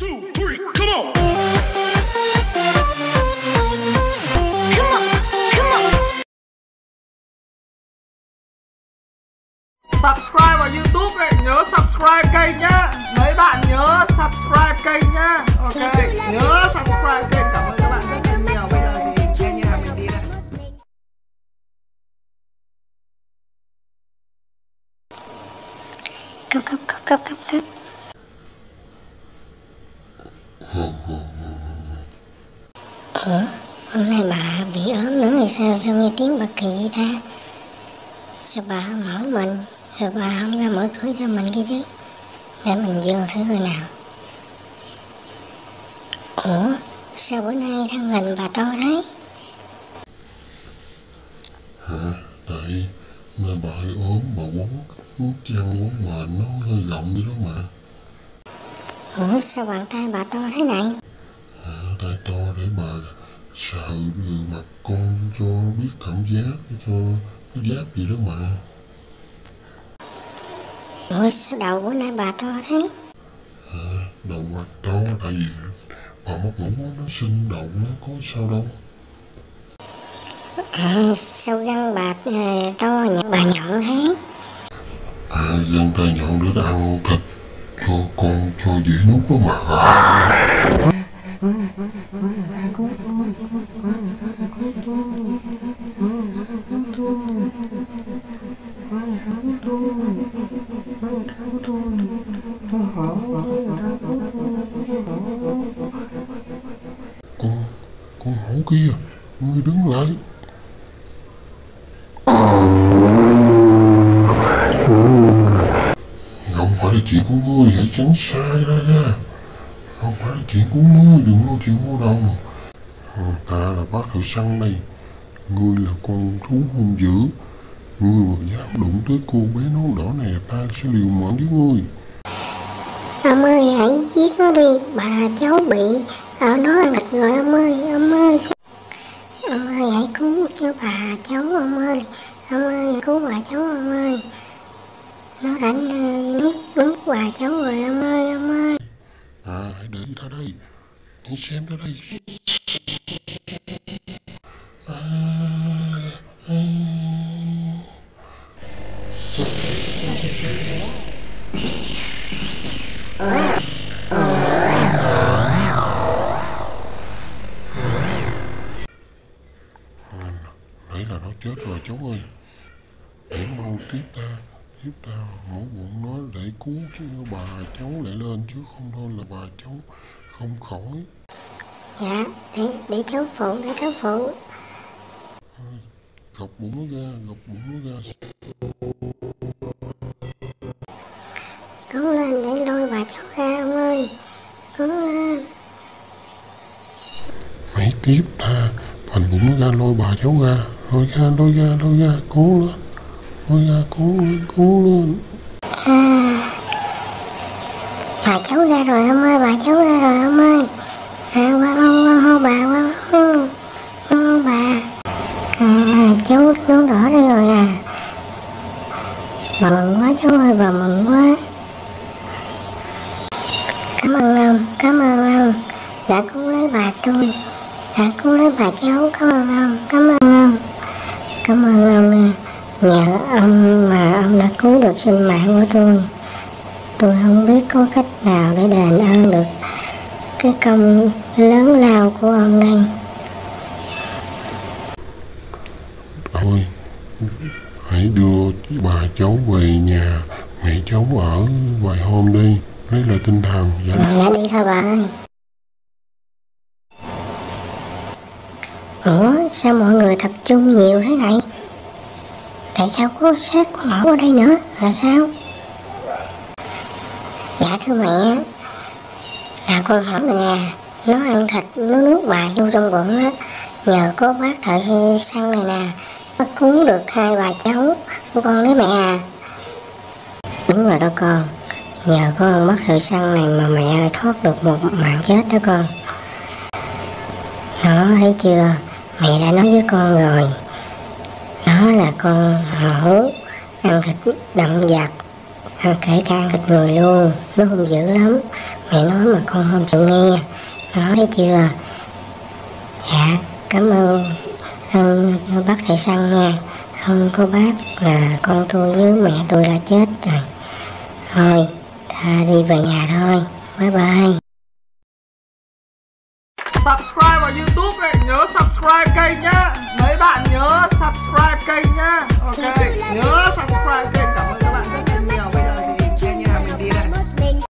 1, 2, 3, come on. Come on, come on. Subscribe vào YouTube này, nhớ subscribe kênh nhá. Mấy bạn nhớ subscribe kênh nhá. Ok, nhớ subscribe kênh. Cảm ơn các bạn rất nhiều. Bây giờ thì xe nhà mình đi đây. Cấp. Ủa này bà bị ốm nữa thì sao nghe tiếng bà kỳ vậy ta? Sao bà không hỏi mình, rồi bà không ra mở cửa cho mình kia chứ? Để mình vô thử coi nào. Ủa sao bữa nay thân hình bà to thế? Hả? Tại mà bà hơi ốm, bà uống chăn uống mà nó hơi lộng vậy đó mà. Ủa sao bàn tay bà to thế này? Tay to để bà sợ đường mặt con cho biết cảm giác, cho giáp gì đó mà. Ủa sao đầu bữa nay bà to thế? Đầu bà to tại vì bà mất ngủ nó sinh đầu nó có sao đâu. Sao găng bà to bà nhọn thế? Găng tay nhọn để ta ăn thịt cho con cho dễ nuốt đó mà. Con hổ kia, ngươi đứng lại. Không phải là chuyện của ngươi, hãy tránh xa ra nha. Không phải là chuyện của ngươi, đừng lo chuyện của đồng. Ta là bác thợ săn đây. Ngươi là con thú hung dữ. Ngươi mà dám đụng tới cô bé nón đỏ này, ta sẽ liều mạng với ngươi. Ông ơi, hãy giết nó đi, bà cháu bị ở đó ăn thịt rồi ông ơi, ông ơi. Ông ơi hãy cứu cho bà cháu ông ơi. Ông ơi cứu bà cháu ông ơi. Nó đã nuốt bà cháu rồi ông ơi, ông ơi. Hãy để ra đây. Hãy xem ra đây. Đấy là nó chết rồi cháu ơi. Để mau tiếp ta mổ bụng nó để cứu cho bà cháu lại lên, chứ không thôi là bà cháu không khỏi. Dạ, để cháu phụ, để cháu phụ. Gập bụng nó ra. Cúng lên để lôi bà cháu ra ông ơi. Cúng lên. Hãy tiếp ta. Thành bụng nó ra, lôi bà cháu ra. Lôi ra, cố lên. Cố lên. Bà cháu ra rồi ông ơi, Bà. Cháu nón đỏ đây rồi à. Bà mừng quá cháu ơi, bà mừng quá. Cảm ơn ông. Đã cứu lấy bà tôi. Đã cứu lấy bà cháu, cảm ơn ông. Cảm ơn ông, nhờ ông mà ông đã cứu được sinh mạng của tôi. Tôi không biết có cách nào để đền ơn được cái công lớn lao của ông đây. Thôi, hãy đưa bà cháu về nhà mẹ cháu ở vài hôm đi. Đấy là tinh thần. Dạ đi thôi bà ơi. Ủa sao mọi người tập trung nhiều thế này? Tại sao có xác con mổ ở đây nữa là sao? Dạ thưa mẹ, là con hổ này à, nó ăn thịt nó nuốt bà vô trong bụng á. Nhờ có bác thợ săn này nè, nó cứu được hai bà cháu của con đấy mẹ à. Đúng rồi đó con, nhờ có bác thợ săn này mà mẹ thoát được một mạng chết đó con. Nó thấy chưa, mẹ đã nói với con rồi. Nó là con hổ, ăn thịt động vật, ăn kể cả ăn thịt người luôn, nó hung dữ lắm. mẹ nó mà con không chịu nghe nó, thấy chưa? Dạ cảm ơn ông bác thầy Săn nha. Không có bác là con tôi với mẹ tôi đã chết rồi. Thôi ta đi về nhà thôi, bye bye. Subscribe vào YouTube này, nhớ subscribe kênh nhá. Mấy bạn nhớ subscribe kênh nhá. Ok.